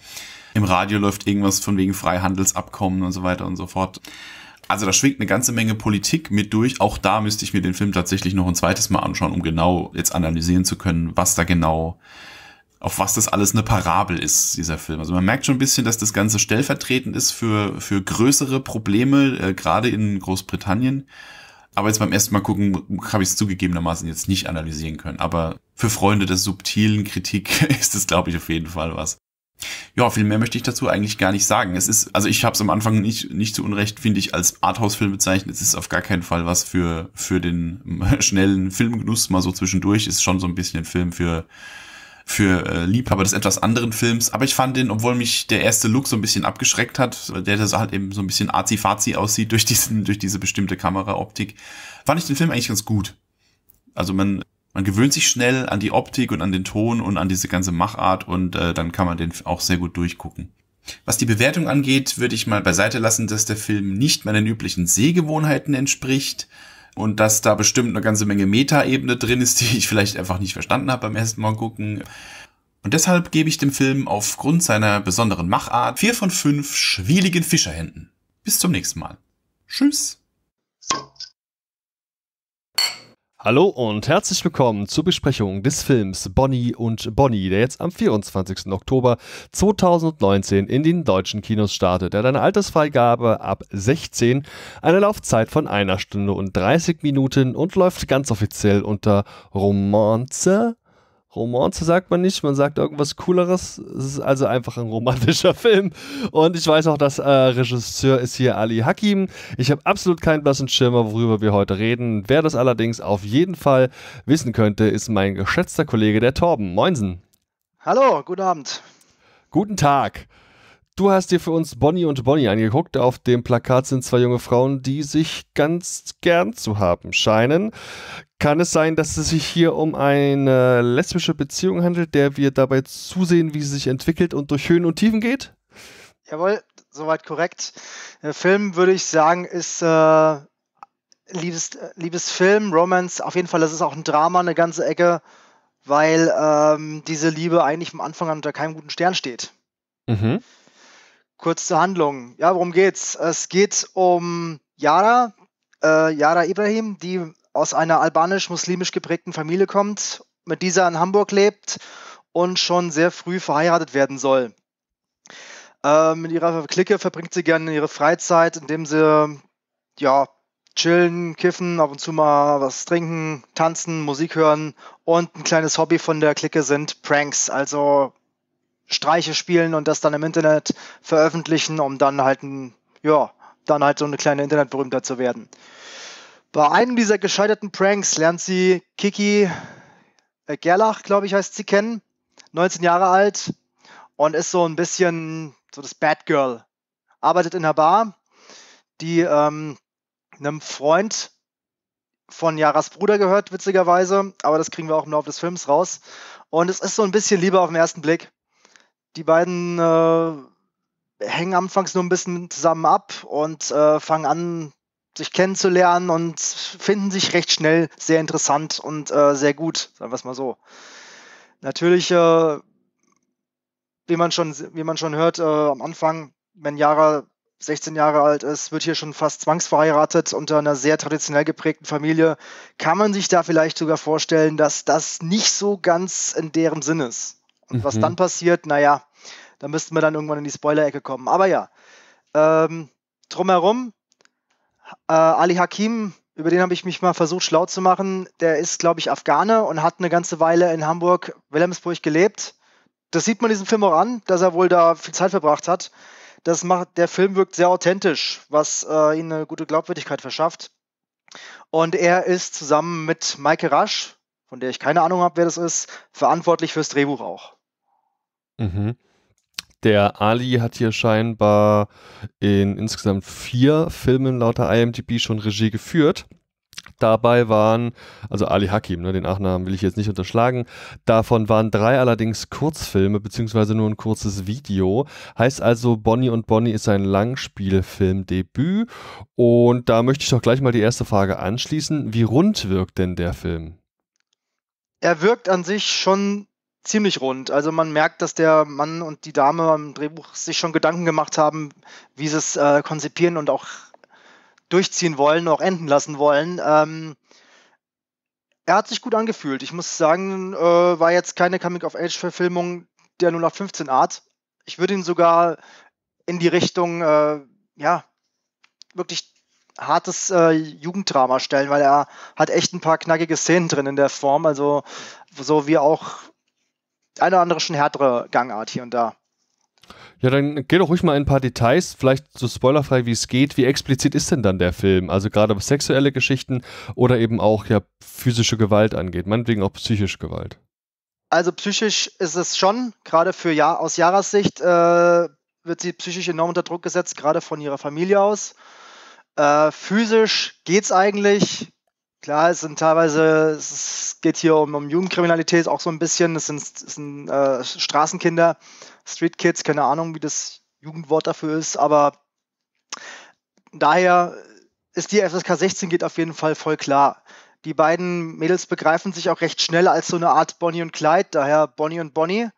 Im Radio läuft irgendwas von wegen Freihandelsabkommen und so weiter und so fort. Also da schwingt eine ganze Menge Politik mit durch. Auch da müsste ich mir den Film tatsächlich noch ein zweites Mal anschauen, um genau jetzt analysieren zu können, was da genau, auf was das alles eine Parabel ist, dieser Film. Also man merkt schon ein bisschen, dass das Ganze stellvertretend ist für, für größere Probleme, äh, gerade in Großbritannien. Aber jetzt beim ersten Mal gucken, habe ich es zugegebenermaßen jetzt nicht analysieren können. Aber für Freunde der subtilen Kritik ist es, glaube ich, auf jeden Fall was. Ja, viel mehr möchte ich dazu eigentlich gar nicht sagen. Es ist, also ich habe es am Anfang nicht, nicht zu Unrecht, finde ich, als Arthouse-Film bezeichnet. Es ist auf gar keinen Fall was für, für den schnellen Filmgenuss mal so zwischendurch. Ist schon so ein bisschen ein Film für, für äh, Liebhaber des etwas anderen Films. Aber ich fand den, obwohl mich der erste Look so ein bisschen abgeschreckt hat, der das halt eben so ein bisschen arzi-fazi aussieht durch diesen, durch diese bestimmte Kameraoptik, fand ich den Film eigentlich ganz gut. Also man, man gewöhnt sich schnell an die Optik und an den Ton und an diese ganze Machart, und äh, dann kann man den auch sehr gut durchgucken. Was die Bewertung angeht, würde ich mal beiseite lassen, dass der Film nicht meinen üblichen Sehgewohnheiten entspricht. Und dass da bestimmt eine ganze Menge Meta-Ebene drin ist, die ich vielleicht einfach nicht verstanden habe beim ersten Mal gucken. Und deshalb gebe ich dem Film aufgrund seiner besonderen Machart vier von fünf schwieligen Fischerhänden. Bis zum nächsten Mal. Tschüss. Hallo und herzlich willkommen zur Besprechung des Films Bonnie und Bonnie, der jetzt am vierundzwanzigsten Oktober zweitausendneunzehn in den deutschen Kinos startet. Er hat eine Altersfreigabe ab sechzehn, eine Laufzeit von einer Stunde und dreißig Minuten und läuft ganz offiziell unter Romanze. Romanze sagt man nicht, man sagt irgendwas Cooleres. Es ist also einfach ein romantischer Film. Und ich weiß auch, dass äh, Regisseur ist hier Ali Hakim. Ich habe absolut keinen blassen Schimmer, worüber wir heute reden. Wer das allerdings auf jeden Fall wissen könnte, ist mein geschätzter Kollege, der Torben. Moinsen. Hallo, guten Abend. Guten Tag. Du hast dir für uns Bonnie und Bonnie angeguckt. Auf dem Plakat sind zwei junge Frauen, die sich ganz gern zu haben scheinen. Kann es sein, dass es sich hier um eine lesbische Beziehung handelt, der wir dabei zusehen, wie sie sich entwickelt und durch Höhen und Tiefen geht? Jawohl, soweit korrekt. Der Film, würde ich sagen, ist äh, Liebes, Liebesfilm, Romance. Auf jeden Fall, das ist auch ein Drama, eine ganze Ecke, weil ähm, diese Liebe eigentlich am Anfang an unter keinem guten Stern steht. Mhm. Kurz zur Handlung. Ja, worum geht's? Es geht um Yara, äh, Yara Ibrahim, die aus einer albanisch-muslimisch geprägten Familie kommt, mit dieser in Hamburg lebt und schon sehr früh verheiratet werden soll. Äh, mit ihrer Clique verbringt sie gerne ihre Freizeit, indem sie ja, chillen, kiffen, ab und zu mal was trinken, tanzen, Musik hören und ein kleines Hobby von der Clique sind Pranks, also Streiche spielen und das dann im Internet veröffentlichen, um dann halt ein, ja, dann halt so eine kleine Internetberühmtheit zu werden. Bei einem dieser gescheiterten Pranks lernt sie Kiki äh, Gerlach, glaube ich, heißt sie, kennen, neunzehn Jahre alt und ist so ein bisschen so das Bad Girl. Arbeitet in einer Bar, die ähm, einem Freund von Yaras Bruder gehört, witzigerweise, aber das kriegen wir auch im Laufe des Films raus. Und es ist so ein bisschen Liebe auf den ersten Blick. Die beiden äh, hängen anfangs nur ein bisschen zusammen ab und äh, fangen an, sich kennenzulernen und finden sich recht schnell sehr interessant und äh, sehr gut, sagen wir es mal so. Natürlich, äh, wie man schon, wie man schon hört, äh, am Anfang, wenn Yara sechzehn Jahre alt ist, wird hier schon fast zwangsverheiratet unter einer sehr traditionell geprägten Familie, kann man sich da vielleicht sogar vorstellen, dass das nicht so ganz in deren Sinn ist. Und mhm. was dann passiert, naja, da müssten wir dann irgendwann in die Spoiler-Ecke kommen. Aber ja, ähm, drumherum, Uh, Ali Hakim, über den habe ich mich mal versucht schlau zu machen, der ist, glaube ich, Afghane und hat eine ganze Weile in Hamburg, Wilhelmsburg gelebt. Das sieht man diesem Film auch an, dass er wohl da viel Zeit verbracht hat. Das macht, der Film wirkt sehr authentisch, was uh, ihm eine gute Glaubwürdigkeit verschafft. Und er ist zusammen mit Maike Rasch, von der ich keine Ahnung habe, wer das ist, verantwortlich fürs Drehbuch auch. Mhm. Der Ali hat hier scheinbar in insgesamt vier Filmen lauter I M D B schon Regie geführt. Dabei waren, also Ali Hakim, ne, den Nachnamen will ich jetzt nicht unterschlagen, davon waren drei allerdings Kurzfilme, beziehungsweise nur ein kurzes Video. Heißt also, Bonnie und Bonnie ist ein Langspielfilmdebüt. Und da möchte ich doch gleich mal die erste Frage anschließen. Wie rund wirkt denn der Film? Er wirkt an sich schon ziemlich rund. Also man merkt, dass der Mann und die Dame am Drehbuch sich schon Gedanken gemacht haben, wie sie es äh, konzipieren und auch durchziehen wollen, auch enden lassen wollen. Ähm, er hat sich gut angefühlt. Ich muss sagen, äh, war jetzt keine Coming-of-Age-Verfilmung der null acht fünfzehn-Art. Ich würde ihn sogar in die Richtung, äh, ja, wirklich hartes äh, Jugenddrama stellen, weil er hat echt ein paar knackige Szenen drin in der Form. Also so wie auch eine oder andere schon härtere Gangart hier und da. Ja, dann geh doch ruhig mal in ein paar Details, vielleicht so spoilerfrei wie es geht. Wie explizit ist denn dann der Film? Also gerade was sexuelle Geschichten oder eben auch ja physische Gewalt angeht, meinetwegen auch psychische Gewalt. Also psychisch ist es schon, gerade für ja, aus Yaras Sicht äh, wird sie psychisch enorm unter Druck gesetzt, gerade von ihrer Familie aus. Äh, physisch geht's eigentlich. Klar, es sind teilweise, es geht hier um, um Jugendkriminalität auch so ein bisschen, es sind, es sind äh, Straßenkinder, Streetkids, keine Ahnung, wie das Jugendwort dafür ist, aber daher ist die F S K sechzehn geht auf jeden Fall voll klar. Die beiden Mädels begreifen sich auch recht schnell als so eine Art Bonnie und Clyde, daher Bonnie und Bonnie.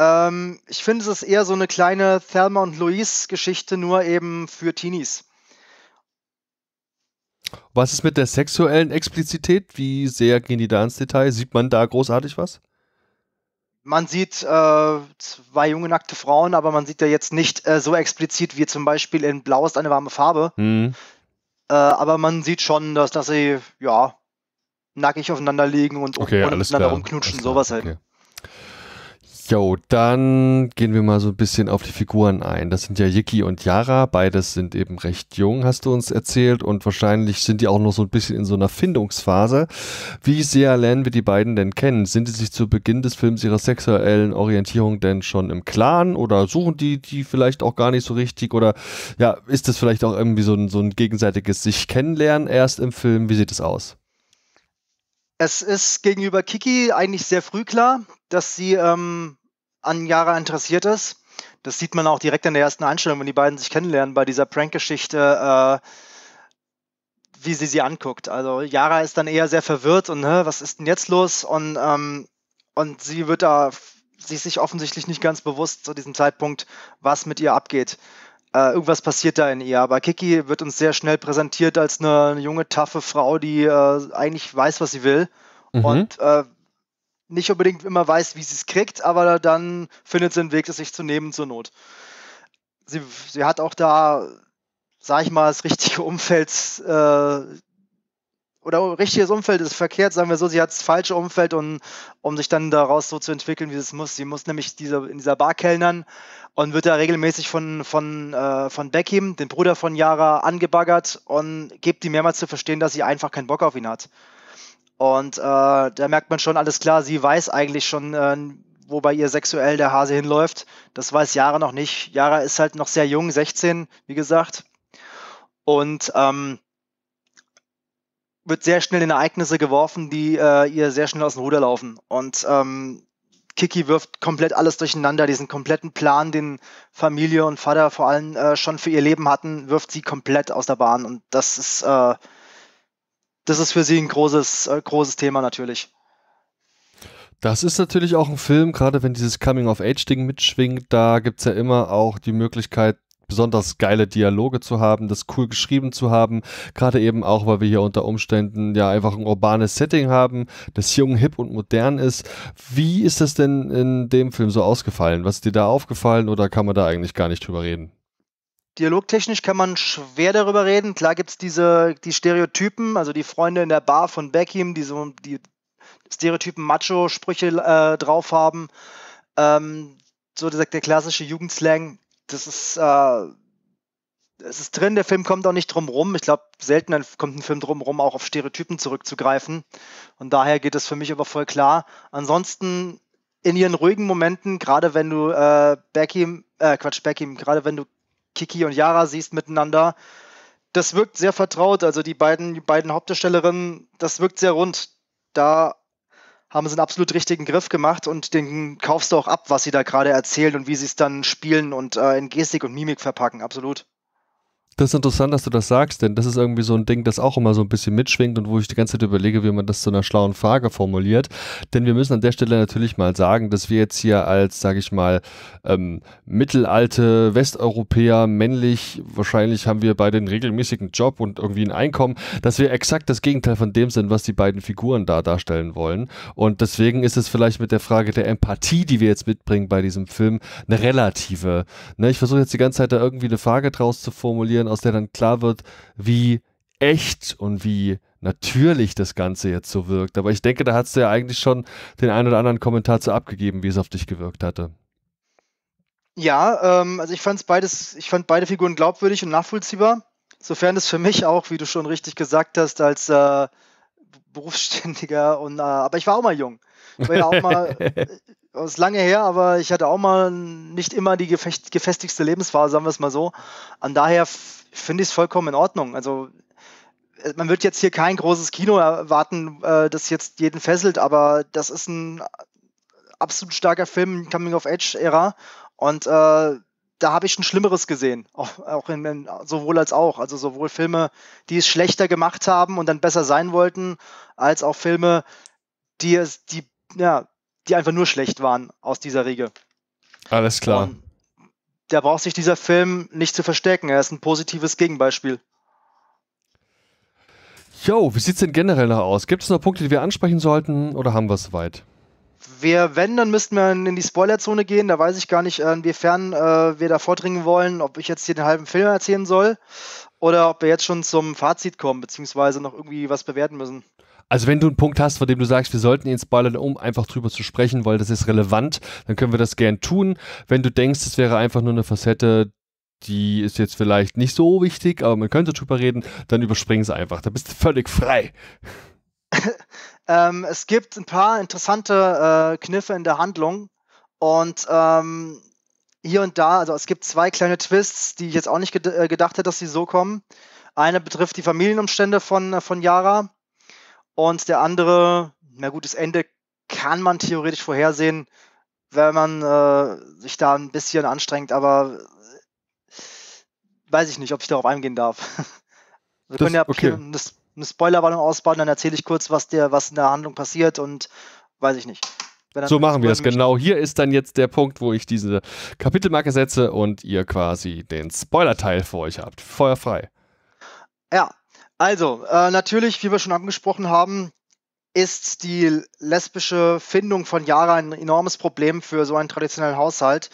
Ähm, ich finde, es ist eher so eine kleine Thelma und Louise Geschichte, nur eben für Teenies. Was ist mit der sexuellen Explizität? Wie sehr gehen die da ins Detail? Sieht man da großartig was? Man sieht äh, zwei junge, nackte Frauen, aber man sieht ja jetzt nicht äh, so explizit wie zum Beispiel in Blau ist eine warme Farbe. Mhm. Äh, aber man sieht schon, dass, dass sie ja nackig aufeinander liegen und, okay, und miteinander rumknutschen, sowas halt. Okay. Jo, dann gehen wir mal so ein bisschen auf die Figuren ein. Das sind ja Kiki und Yara, beides sind eben recht jung, hast du uns erzählt. Und wahrscheinlich sind die auch noch so ein bisschen in so einer Findungsphase. Wie sehr lernen wir die beiden denn kennen? Sind die sich zu Beginn des Films ihrer sexuellen Orientierung denn schon im Klaren? Oder suchen die die vielleicht auch gar nicht so richtig? Oder ja, ist das vielleicht auch irgendwie so ein, so ein gegenseitiges sich kennenlernen erst im Film? Wie sieht es aus? Es ist gegenüber Kiki eigentlich sehr früh klar, dass sie ähm an Yara interessiert ist. Das sieht man auch direkt in der ersten Einstellung, wenn die beiden sich kennenlernen, bei dieser Prank-Geschichte, äh, wie sie sie anguckt. Also Yara ist dann eher sehr verwirrt und hä, was ist denn jetzt los? Und, ähm, und sie wird da, sie ist sich offensichtlich nicht ganz bewusst zu diesem Zeitpunkt, was mit ihr abgeht. Äh, irgendwas passiert da in ihr. Aber Kiki wird uns sehr schnell präsentiert als eine, eine junge, taffe Frau, die äh, eigentlich weiß, was sie will. Mhm. Und äh, nicht unbedingt immer weiß, wie sie es kriegt, aber dann findet sie einen Weg, es sich zu nehmen zur Not. Sie, sie hat auch da sag ich mal, das richtige Umfeld äh, oder richtiges Umfeld ist verkehrt, sagen wir so, sie hat das falsche Umfeld, und um sich dann daraus so zu entwickeln, wie es muss. Sie muss nämlich diese, in dieser Bar kellnern und wird da regelmäßig von, von, äh, von Becky, dem Bruder von Yara, angebaggert und gibt ihm mehrmals zu verstehen, dass sie einfach keinen Bock auf ihn hat. Und äh, da merkt man schon, alles klar, sie weiß eigentlich schon, äh, wo bei ihr sexuell der Hase hinläuft. Das weiß Yara noch nicht. Yara ist halt noch sehr jung, sechzehn, wie gesagt. Und ähm, wird sehr schnell in Ereignisse geworfen, die äh, ihr sehr schnell aus dem Ruder laufen. Und ähm, Kiki wirft komplett alles durcheinander. Diesen kompletten Plan, den Familie und Vater vor allem äh, schon für ihr Leben hatten, wirft sie komplett aus der Bahn. Und das ist, äh, das ist für sie ein großes, äh, großes Thema natürlich. Das ist natürlich auch ein Film, gerade wenn dieses Coming-of-Age-Ding mitschwingt, da gibt es ja immer auch die Möglichkeit, besonders geile Dialoge zu haben, das cool geschrieben zu haben, gerade eben auch, weil wir hier unter Umständen ja einfach ein urbanes Setting haben, das jung, hip und modern ist. Wie ist das denn in dem Film so ausgefallen? Was ist dir da aufgefallen, oder kann man da eigentlich gar nicht drüber reden? Dialogtechnisch kann man schwer darüber reden. Klar gibt es diese, die Stereotypen, also die Freunde in der Bar von Beckham, die so die Stereotypen Macho-Sprüche äh, drauf haben. Ähm, so gesagt, der klassische Jugendslang. Das ist, äh, es ist drin, der Film kommt auch nicht drum rum. Ich glaube, selten kommt ein Film drum rum, auch auf Stereotypen zurückzugreifen. Und daher geht es für mich aber voll klar. Ansonsten, in ihren ruhigen Momenten, gerade wenn du äh, Becky, äh, Quatsch, Becky, gerade wenn du Kiki und Yara siehst miteinander, das wirkt sehr vertraut. Also die beiden, die beiden Hauptdarstellerinnen, das wirkt sehr rund. Da haben sie einen absolut richtigen Griff gemacht, und den kaufst du auch ab, was sie da gerade erzählen und wie sie es dann spielen und äh, in Gestik und Mimik verpacken, absolut. Das ist interessant, dass du das sagst, denn das ist irgendwie so ein Ding, das auch immer so ein bisschen mitschwingt und wo ich die ganze Zeit überlege, wie man das zu einer schlauen Frage formuliert. Denn wir müssen an der Stelle natürlich mal sagen, dass wir jetzt hier als, sage ich mal, ähm, mittelalte Westeuropäer, männlich, wahrscheinlich haben wir beide einen regelmäßigen Job und irgendwie ein Einkommen, dass wir exakt das Gegenteil von dem sind, was die beiden Figuren da darstellen wollen. Und deswegen ist es vielleicht mit der Frage der Empathie, die wir jetzt mitbringen bei diesem Film, eine relative. Ne, ich versuche jetzt die ganze Zeit da irgendwie eine Frage draus zu formulieren, aus der dann klar wird, wie echt und wie natürlich das Ganze jetzt so wirkt. Aber ich denke, da hast du ja eigentlich schon den einen oder anderen Kommentar zu abgegeben, wie es auf dich gewirkt hatte. Ja, ähm, also ich fand beides, ich fand beide Figuren glaubwürdig und nachvollziehbar, sofern es für mich auch, wie du schon richtig gesagt hast, als äh, Berufsständiger und äh, aber ich war auch mal jung. Ich war ja auch mal, das ist lange her, aber ich hatte auch mal nicht immer die gefestigste Lebensphase, sagen wir es mal so. An daher finde ich es vollkommen in Ordnung. Also man wird jetzt hier kein großes Kino erwarten, das jetzt jeden fesselt, aber das ist ein absolut starker Film, Coming-of-Age-Ära, und äh, da habe ich schon Schlimmeres gesehen, auch, auch in, in, sowohl als auch. Also sowohl Filme, die es schlechter gemacht haben und dann besser sein wollten, als auch Filme, die es, die, ja, die einfach nur schlecht waren aus dieser Riege. Alles klar. Und da braucht sich dieser Film nicht zu verstecken. Er ist ein positives Gegenbeispiel. Jo, wie sieht es denn generell noch aus? Gibt es noch Punkte, die wir ansprechen sollten, oder haben wir es soweit? Wir, wenn, dann müssten wir in die Spoilerzone gehen. Da weiß ich gar nicht, inwiefern äh, wir da vordringen wollen, ob ich jetzt hier den halben Film erzählen soll oder ob wir jetzt schon zum Fazit kommen, beziehungsweise noch irgendwie was bewerten müssen. Also wenn du einen Punkt hast, von dem du sagst, wir sollten ihn spoilern, um einfach drüber zu sprechen, weil das ist relevant, dann können wir das gern tun. Wenn du denkst, es wäre einfach nur eine Facette, die ist jetzt vielleicht nicht so wichtig, aber man könnte drüber reden, dann überspringen es einfach. Da bist du völlig frei. ähm, es gibt ein paar interessante äh, Kniffe in der Handlung und ähm, hier und da, also es gibt zwei kleine Twists, die ich jetzt auch nicht ged gedacht hätte, dass sie so kommen. Eine betrifft die Familienumstände von, von Yara. Und der andere, na gut, das Ende kann man theoretisch vorhersehen, wenn man äh, sich da ein bisschen anstrengt, aber weiß ich nicht, ob ich darauf eingehen darf. Wir das, können ja okay. eine, eine Spoilerwarnung ausbauen, dann erzähle ich kurz, was, der, was in der Handlung passiert, und weiß ich nicht. So machen wir das, genau. Hier ist dann jetzt der Punkt, wo ich diese Kapitelmarke setze und ihr quasi den Spoilerteil vor euch habt. Feuer frei. Ja. Also, äh, natürlich, wie wir schon angesprochen haben, ist die lesbische Findung von Yara ein enormes Problem für so einen traditionellen Haushalt.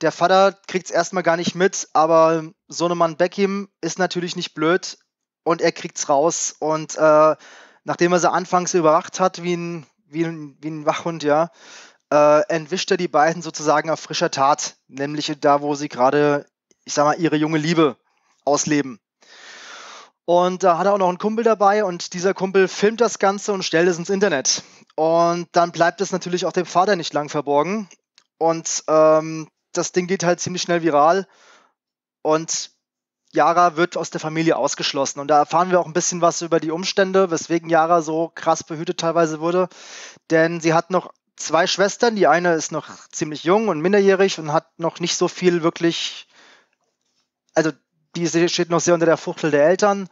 Der Vater kriegt es erstmal gar nicht mit, aber Sohnemann Beckham ist natürlich nicht blöd und er kriegt's raus. Und äh, nachdem er sie anfangs überwacht hat, wie ein, wie ein, wie ein Wachhund, ja, äh, entwischt er die beiden sozusagen auf frischer Tat, nämlich da, wo sie gerade, ich sag mal, ihre junge Liebe ausleben. Und da hat er auch noch einen Kumpel dabei und dieser Kumpel filmt das Ganze und stellt es ins Internet. Und dann bleibt es natürlich auch dem Vater nicht lang verborgen. Und ähm, das Ding geht halt ziemlich schnell viral. Und Yara wird aus der Familie ausgeschlossen. Und da erfahren wir auch ein bisschen was über die Umstände, weswegen Yara so krass behütet teilweise wurde. Denn sie hat noch zwei Schwestern. Die eine ist noch ziemlich jung und minderjährig und hat noch nicht so viel wirklich... Also die steht noch sehr unter der Fuchtel der Eltern.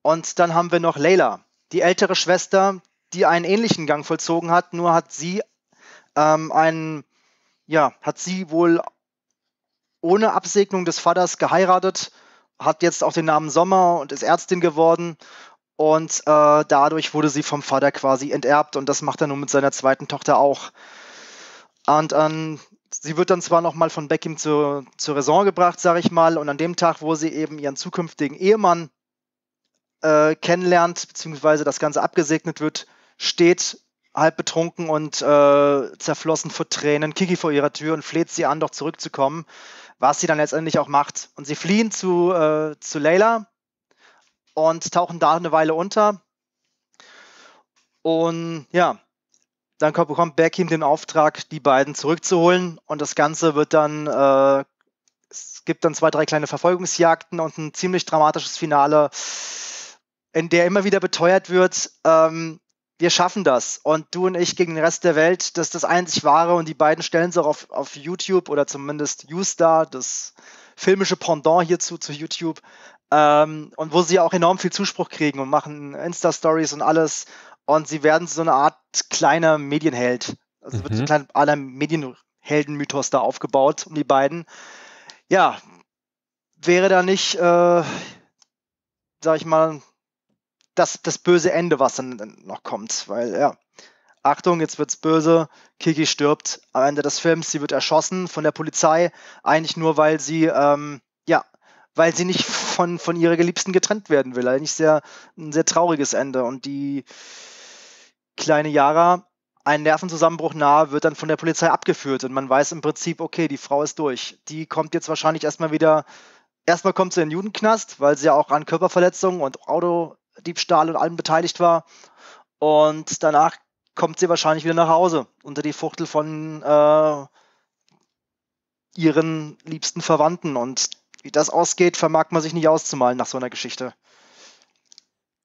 Und dann haben wir noch Leila, die ältere Schwester, die einen ähnlichen Gang vollzogen hat, nur hat sie ähm, einen, ja, hat sie wohl ohne Absegnung des Vaters geheiratet, hat jetzt auch den Namen Sommer und ist Ärztin geworden. Und äh, dadurch wurde sie vom Vater quasi enterbt. Und das macht er nun mit seiner zweiten Tochter auch. Und ähm, sie wird dann zwar nochmal von Beckham zur, zur Raison gebracht, sage ich mal, und an dem Tag, wo sie eben ihren zukünftigen Ehemann äh, kennenlernt, beziehungsweise das Ganze abgesegnet wird, steht halb betrunken und äh, zerflossen vor Tränen Kiki vor ihrer Tür und fleht sie an, doch zurückzukommen, was sie dann letztendlich auch macht. Und sie fliehen zu, äh, zu Leila und tauchen da eine Weile unter. Und ja, dann bekommt Beckham den Auftrag, die beiden zurückzuholen, und das Ganze wird dann, äh, es gibt dann zwei, drei kleine Verfolgungsjagden und ein ziemlich dramatisches Finale, in der immer wieder beteuert wird, ähm, wir schaffen das und du und ich gegen den Rest der Welt, das ist das einzig Wahre, und die beiden stellen es auch auf, auf YouTube oder zumindest YouStar, das filmische Pendant hierzu zu YouTube, ähm, und wo sie auch enorm viel Zuspruch kriegen und machen Insta-Stories und alles. Und sie werden so eine Art kleiner Medienheld. Also mhm. wird so ein kleiner, aller Medienhelden-Mythos da aufgebaut um die beiden. Ja, wäre da nicht, äh, sag ich mal, das, das böse Ende, was dann noch kommt. Weil, ja, Achtung, jetzt wird's böse. Kiki stirbt am Ende des Films. Sie wird erschossen von der Polizei. Eigentlich nur, weil sie, ähm, ja, weil sie nicht von, von ihrer Geliebten getrennt werden will. Eigentlich sehr, ein sehr trauriges Ende. Und die kleine Yara, ein Nervenzusammenbruch nahe, wird dann von der Polizei abgeführt und man weiß im Prinzip, okay, die Frau ist durch. Die kommt jetzt wahrscheinlich erstmal wieder, erstmal kommt sie in den Judenknast, weil sie ja auch an Körperverletzungen und Autodiebstahl und allem beteiligt war, und danach kommt sie wahrscheinlich wieder nach Hause unter die Fuchtel von äh, ihren liebsten Verwandten, und wie das ausgeht, vermag man sich nicht auszumalen nach so einer Geschichte.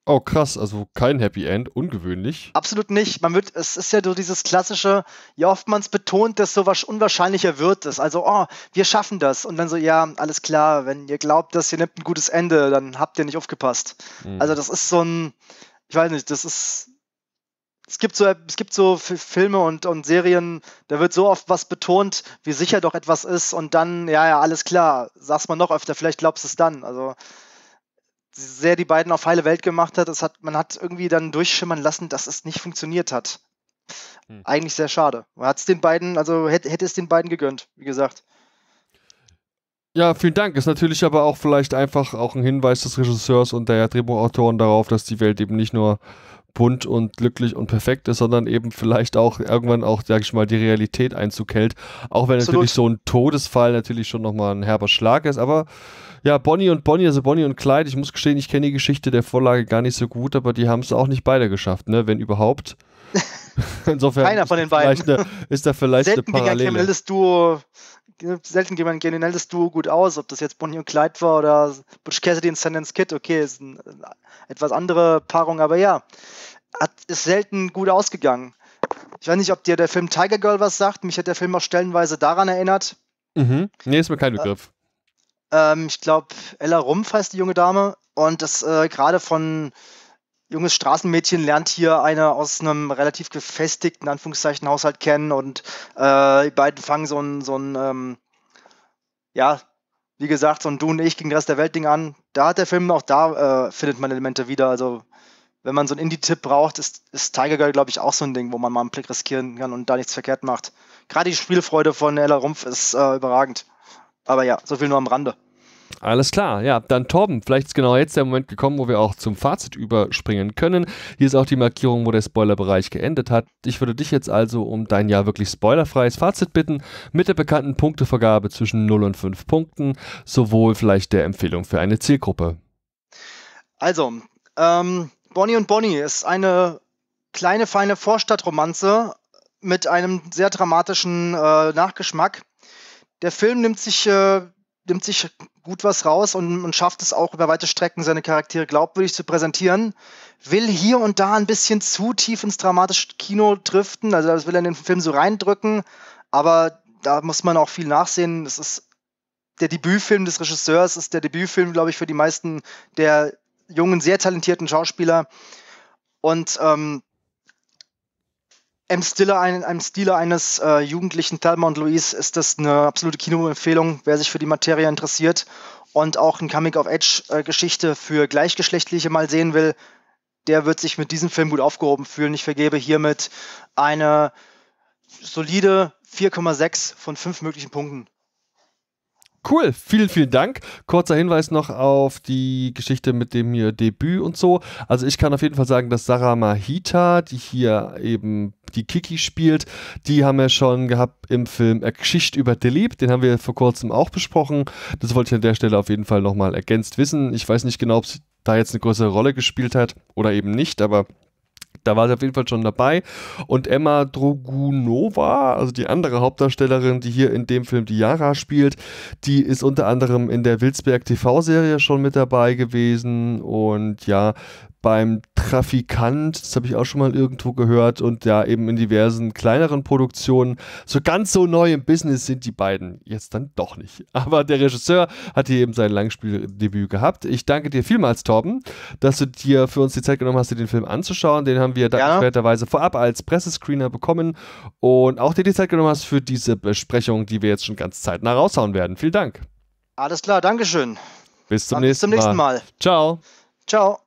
Oh, krass, also kein Happy End, ungewöhnlich. Absolut nicht. Man wird, es ist ja so dieses klassische, ja, oft man es betont, desto unwahrscheinlicher wird es. Also, oh, wir schaffen das. Und dann so, ja, alles klar, wenn ihr glaubt, dass ihr nehmt ein gutes Ende, dann habt ihr nicht aufgepasst. Mhm. Also, das ist so ein, ich weiß nicht, das ist, es gibt so, es gibt so Filme und, und Serien, da wird so oft was betont, wie sicher doch etwas ist, und dann, ja, ja, alles klar, sag's mal noch öfter, vielleicht glaubst du es dann. Also, sehr die beiden auf heile Welt gemacht hat. Das hat, man hat irgendwie dann durchschimmern lassen, dass es nicht funktioniert hat. Hm. Eigentlich sehr schade. Man hat es den beiden, also hätte, hätte es den beiden gegönnt, wie gesagt. Ja, vielen Dank. Ist natürlich aber auch vielleicht einfach auch ein Hinweis des Regisseurs und der Drehbuchautoren darauf, dass die Welt eben nicht nur bunt und glücklich und perfekt ist, sondern eben vielleicht auch irgendwann auch, sag ich mal, die Realität Einzug hält. Auch wenn Absolut. Natürlich so ein Todesfall natürlich schon nochmal ein herber Schlag ist, aber ja, Bonnie und Bonnie, also Bonnie und Clyde, ich muss gestehen, ich kenne die Geschichte der Vorlage gar nicht so gut, aber die haben es auch nicht beide geschafft, ne, wenn überhaupt. Insofern keiner von den beiden. Eine, ist da vielleicht selten eine Parallele. Ging ein kriminelles Duo, selten ging ein kriminelles Duo gut aus, ob das jetzt Bonnie und Clyde war oder Butch Cassidy und Sundance Kid, okay, ist eine etwas andere Paarung, aber ja, hat, ist selten gut ausgegangen. Ich weiß nicht, ob dir der Film Tiger Girl was sagt, mich hat der Film auch stellenweise daran erinnert. Mhm. Nee, ist mir kein Begriff. Äh, Ich glaube, Ella Rumpf heißt die junge Dame, und das äh, gerade von junges Straßenmädchen lernt hier eine aus einem relativ gefestigten, Anführungszeichen, Haushalt kennen, und äh, die beiden fangen so ein, so ein ähm, ja, wie gesagt, so ein Du und Ich gegen den Rest der Welt Ding an. Da hat der Film auch, da äh, findet man Elemente wieder. Also wenn man so einen Indie-Tipp braucht, ist, ist Tiger Girl, glaube ich, auch so ein Ding, wo man mal einen Blick riskieren kann und da nichts verkehrt macht. gerade die Spielfreude von Ella Rumpf ist äh, überragend. Aber ja, so viel nur am Rande. Alles klar, ja, dann Torben, vielleicht ist genau jetzt der Moment gekommen, wo wir auch zum Fazit überspringen können. Hier ist auch die Markierung, wo der Spoilerbereich geendet hat. Ich würde dich jetzt also um dein ja wirklich spoilerfreies Fazit bitten, mit der bekannten Punktevergabe zwischen null und fünf Punkten, sowohl vielleicht der Empfehlung für eine Zielgruppe. Also, ähm, Bonnie und Bonnie ist eine kleine, feine Vorstadtromanze mit einem sehr dramatischen äh, Nachgeschmack. Der Film nimmt sich... Äh, nimmt sich gut was raus und, und schafft es auch über weite Strecken, seine Charaktere glaubwürdig zu präsentieren, will hier und da ein bisschen zu tief ins dramatische Kino driften, also das will er in den Film so reindrücken, aber da muss man auch viel nachsehen. Das ist der Debütfilm des Regisseurs, ist der Debütfilm, glaube ich, für die meisten der jungen, sehr talentierten Schauspieler und ähm, Im Stile, ein, im Stile eines äh, jugendlichen Thelma und Louise ist das eine absolute Kinoempfehlung, wer sich für die Materie interessiert und auch eine Coming-of-Age-Geschichte für Gleichgeschlechtliche mal sehen will, der wird sich mit diesem Film gut aufgehoben fühlen. Ich vergebe hiermit eine solide vier Komma sechs von fünf möglichen Punkten. Cool, vielen, vielen Dank. Kurzer Hinweis noch auf die Geschichte mit dem hier Debüt und so. Also ich kann auf jeden Fall sagen, dass Sarah Mahita, die hier eben die Kiki spielt, die haben wir schon gehabt im Film Geschichte über Delib, den haben wir vor kurzem auch besprochen. Das wollte ich an der Stelle auf jeden Fall nochmal ergänzt wissen. Ich weiß nicht genau, ob sie da jetzt eine größere Rolle gespielt hat oder eben nicht, aber... da war sie auf jeden Fall schon dabei. Und Emma Drogunova, also die andere Hauptdarstellerin, die hier in dem Film die Yara spielt, die ist unter anderem in der Wilsberg-T V-Serie schon mit dabei gewesen. Und ja, beim Trafikant, das habe ich auch schon mal irgendwo gehört. Und ja, eben in diversen kleineren Produktionen. So ganz so neu im Business sind die beiden jetzt dann doch nicht. Aber der Regisseur hat hier eben sein Langspieldebüt gehabt. Ich danke dir vielmals, Torben, dass du dir für uns die Zeit genommen hast, dir den Film anzuschauen. Den haben wir dankenswerterweise vorab als Pressescreener bekommen und auch dir die Zeit genommen hast für diese Besprechung, die wir jetzt schon ganz zeitnah raushauen werden. Vielen Dank. Alles klar, Dankeschön. Bis zum, nächsten, bis zum nächsten Mal. Mal. Ciao. Ciao.